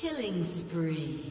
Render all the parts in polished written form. Killing spree.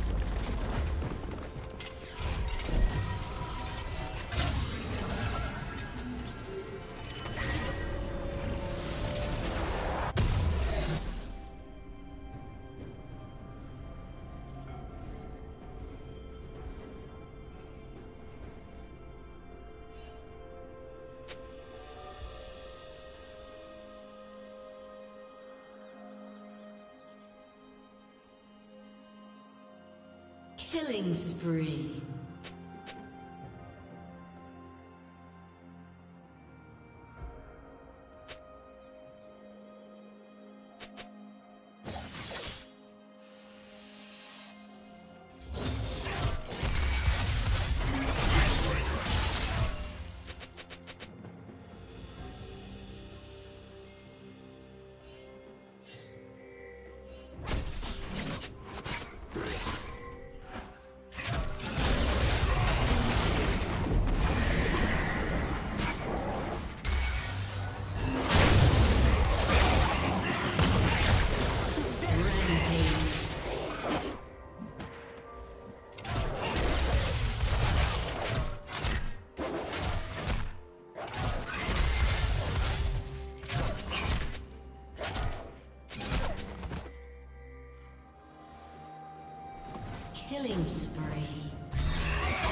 Killing spree.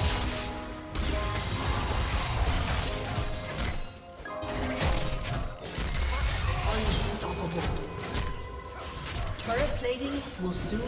Killing spree. Unstoppable. Turret plating will soon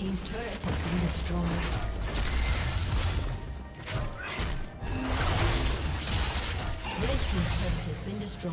team's turret has been destroyed. Red team's turret has been destroyed.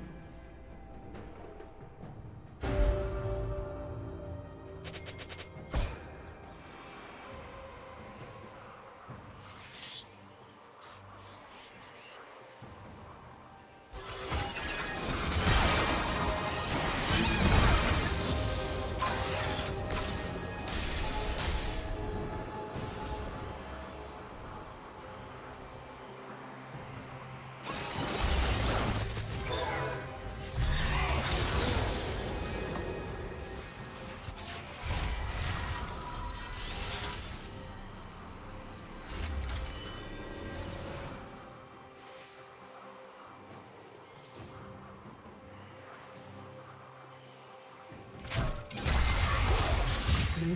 Blue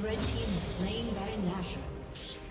Red team is slain Baron Nashor.